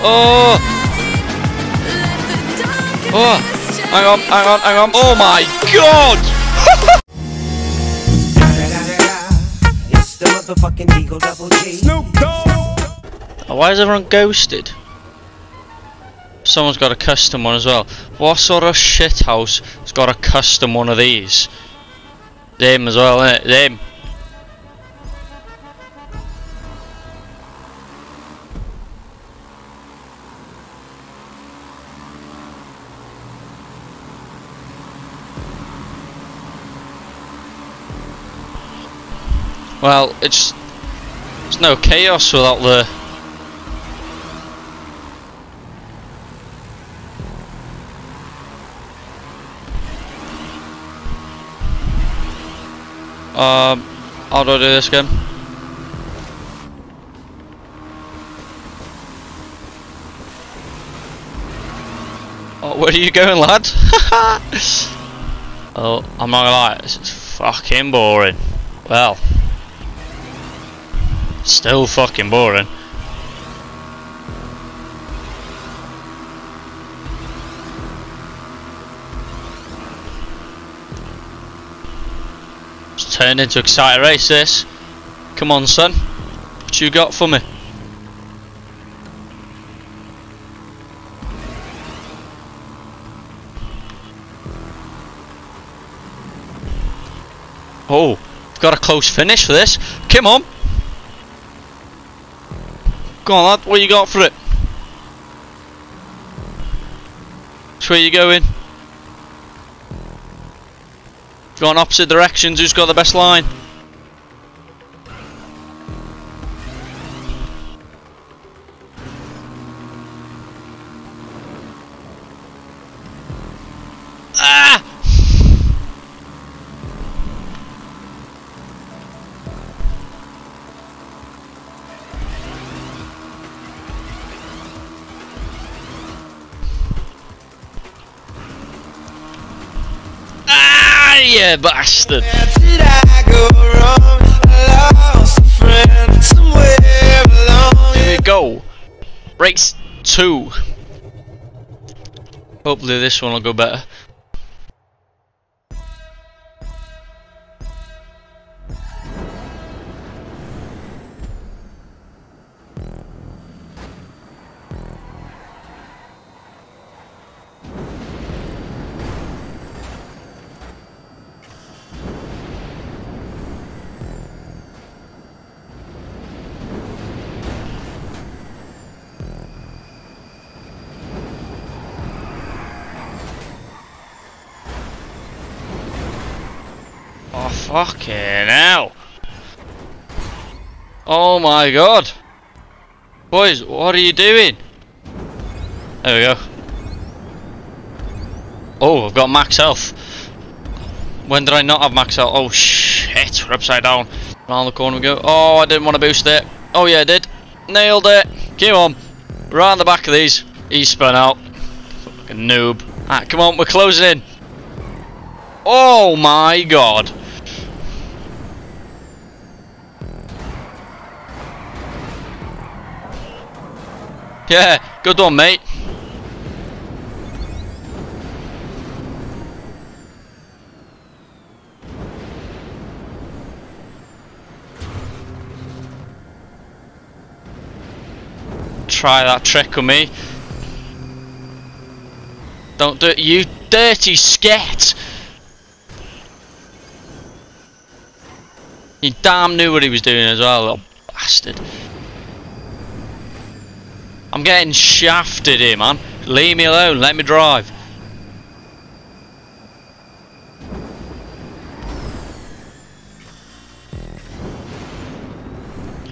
Oh! Oh! Hang on, hang on, hang on. Oh my god! It's the motherfucking Eagle Double G. Snoop Dogg! Why is everyone ghosted? Someone's got a custom one as well. What sort of shit house has got a custom one of these? Them as well, innit? Them. Well, it's no chaos without the. How do I do this again? Oh, where are you going, lad? Oh, I'm not gonna lie, this is fucking boring. Well, still fucking boring. Turned into exciting race this. Come on, son. What you got for me? Oh, got a close finish for this. Come on. Go on, lad. What you got for it? That's where you going. Gone opposite directions, who's got the best line? Ah! Yeah, bastard. Did I go wrong? I lost a friend somewhere along. Here we go. Race 2. Hopefully this one will go better. Oh, fucking hell. Oh my god. Boys, what are you doing? There we go. Oh, I've got max health. When did I not have max health? Oh shit, we're upside down. Round the corner we go. Oh, I didn't want to boost it. Oh yeah, I did. Nailed it. Come on. Round the back of these. He spun out. Fucking noob. Alright, come on, we're closing in. Oh my god. Yeah, good one, mate. Try that trick on me. Don't do it, you dirty sket. He damn knew what he was doing as well, little bastard. I'm getting shafted here, man. Leave me alone, let me drive.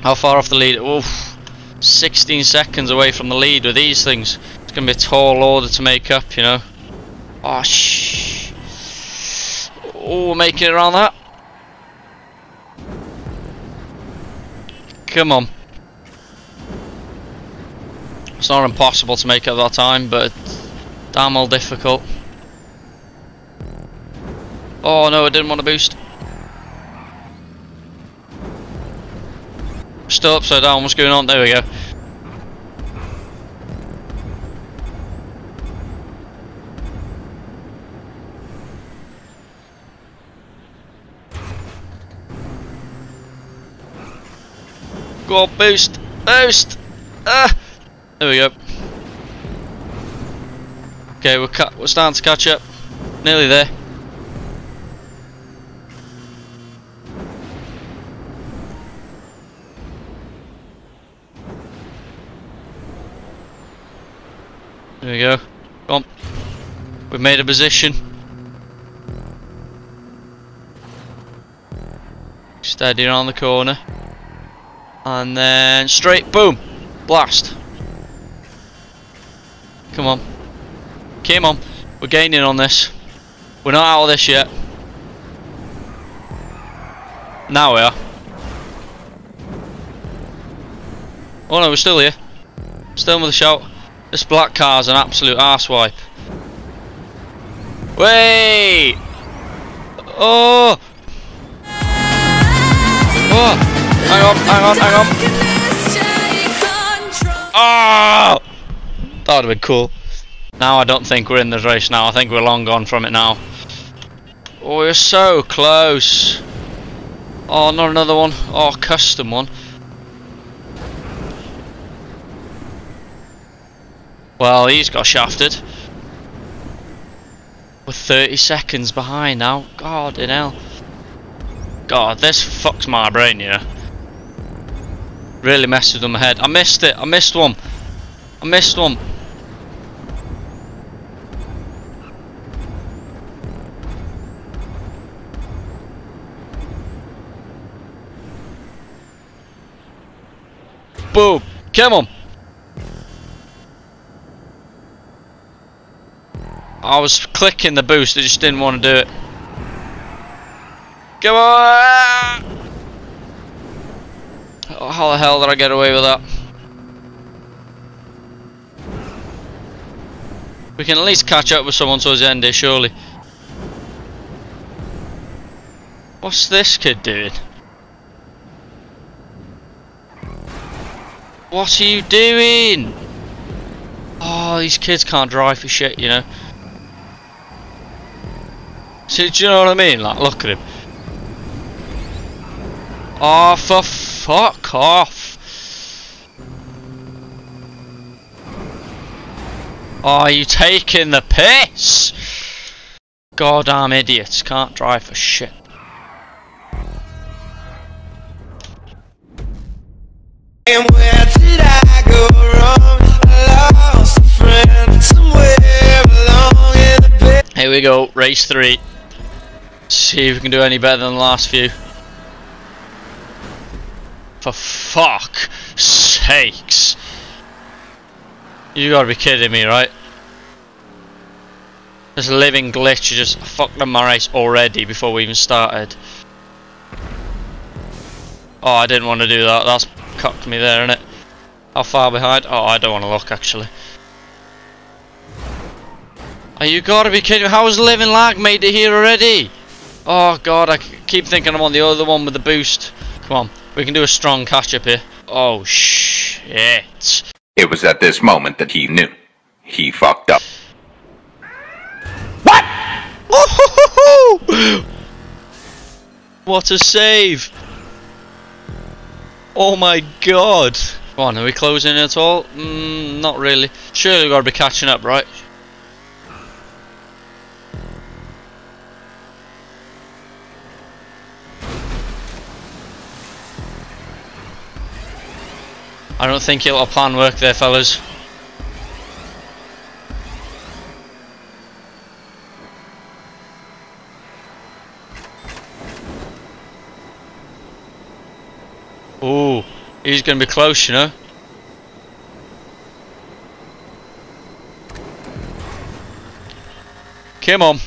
How far off the lead? Oof. 16 seconds away from the lead with these things. It's going to be a tall order to make up, you know. Oh, shh. Oh, we're making it around that. Come on. It's not impossible to make it at that time, but it's damn well difficult. Oh no, I didn't want to boost. Still upside down, what's going on? There we go. Go on, boost! Boost! Ah! There we go. Okay, we're starting to catch up. Nearly there. There we go. Come on. We've made a position. Steady on the corner. And then straight. Boom. Blast. Come on. Come on. We're gaining on this. We're not out of this yet. Now we are. Oh no, we're still here. Still with a shout. This black car's an absolute arsewipe. Wait! Oh! Oh! Hang on, hang on, hang on! Oh! That would have been cool. Now I don't think we're in this race now. I think we're long gone from it now. Oh, we're so close. Oh, not another one. Oh, custom one. Well, he's got shafted. We're 30 seconds behind now. God in hell. God, this fucks my brain, you know. Really messes with my head. I missed it. I missed one. I missed one. Boom. Come on. I was clicking the boost, I just didn't want to do it. Come on! Oh, how the hell did I get away with that? We can at least catch up with someone towards the end here, surely. What's this kid doing? What are you doing? Oh, these kids can't drive for shit, you know. Do you know what I mean? Like, look at him. Oh, for fuck off. Are you taking the piss? Goddamn idiots. Can't drive for shit. And where did I go wrong? I lost a friend somewhere along in the bed. Here we go. Race 3. See if we can do any better than the last few. For fuck's sakes. You gotta be kidding me, right? This living glitch just fucked up my race already before we even started. Oh, I didn't want to do that. That's cocked me there, innit? How far behind? Oh, I don't want to look, actually. Oh, you gotta be kidding me. How has living lag made it here already? Oh god, I keep thinking I'm on the other one with the boost. Come on, we can do a strong catch up here. Oh shit. It was at this moment that he knew. He fucked up. What? Woohoo! What a save. Oh my god. Come on, are we closing at all? Not really. Surely we gotta be catching up, right? I don't think your little plan worked there, fellas. Ooh, he's going to be close, you know. Come on.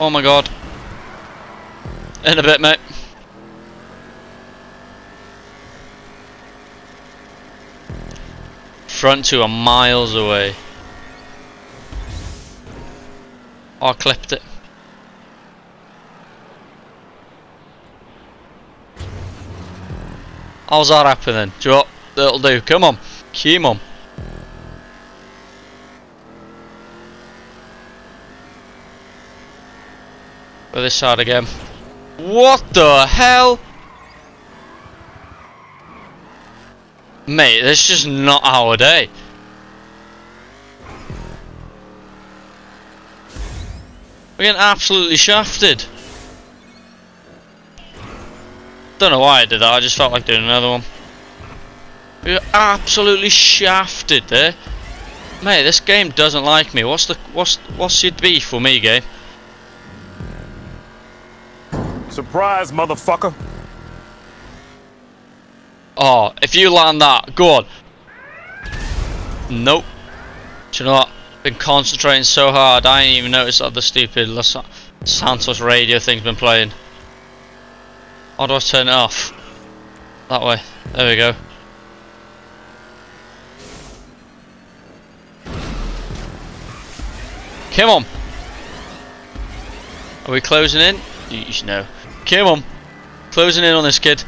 Oh my god. In a bit, mate. Front two are miles away. Oh, I clipped it. How's that happening? Do you know what that'll do? Come on. Come on. Go this side again. What the hell? Mate, that's just not our day. We're getting absolutely shafted. Don't know why I did that, I just felt like doing another one. We were absolutely shafted there. Mate, this game doesn't like me. What's your beef for me, game? Surprise, motherfucker. Oh, if you land that, go on. Nope. Do you know what? Been concentrating so hard, I ain't even noticed that the stupid Los Santos radio thing's been playing. How do I turn it off? That way. There we go. Come on. Are we closing in? No. Come on. Closing in on this kid.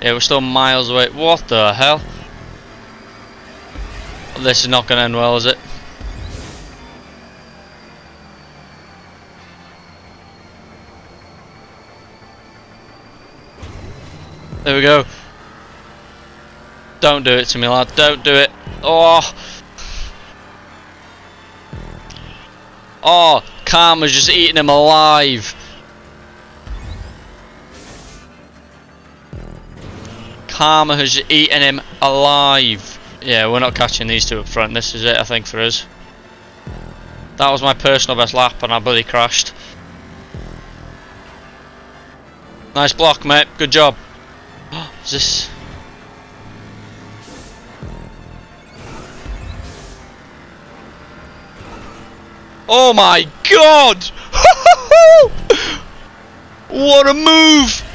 Yeah, we're still miles away. What the hell? This is not going to end well, is it? There we go. Don't do it to me, lad. Don't do it. Oh. Oh, Cam was just eating him alive. Palmer has eaten him alive. Yeah, we're not catching these two up front. This is it, I think, for us. That was my personal best lap, and I bloody crashed. Nice block, mate. Good job. Is this? Oh my God! What a move!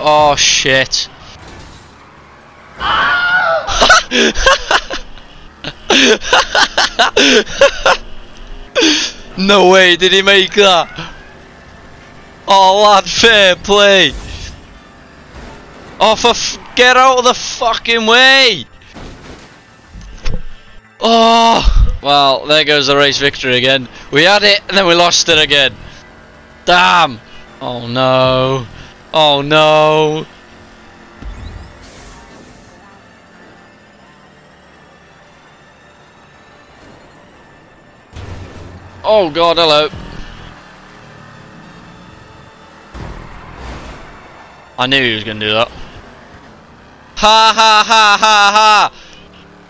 Oh shit. No way did he make that. Oh lad, fair play. Oh for get out of the fucking way. Oh well, there goes the race victory again. We had it and then we lost it again. Damn. Oh no. Oh no! Oh God, hello! I knew he was going to do that. Ha ha ha ha ha!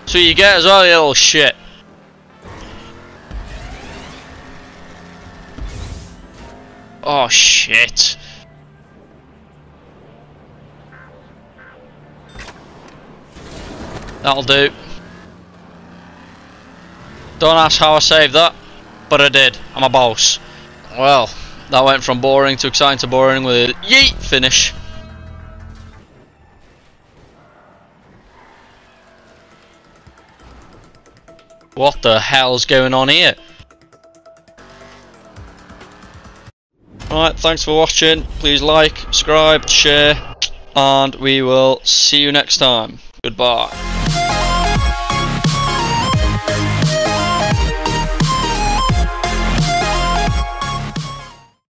So you get as well, you little shit. Oh shit! That'll do. Don't ask how I saved that, but I did. I'm a boss. Well, that went from boring to exciting to boring with a yeet finish. What the hell's going on here? Alright, thanks for watching. Please like, subscribe, share, and we will see you next time. Goodbye.